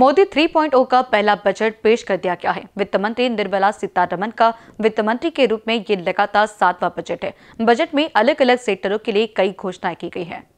मोदी 3.0 का पहला बजट पेश कर दिया गया है। वित्त मंत्री निर्मला सीतारमन का वित्त मंत्री के रूप में ये लगातार 7वां बजट है। बजट में अलग अलग सेक्टरों के लिए कई घोषणाएं की गई हैं।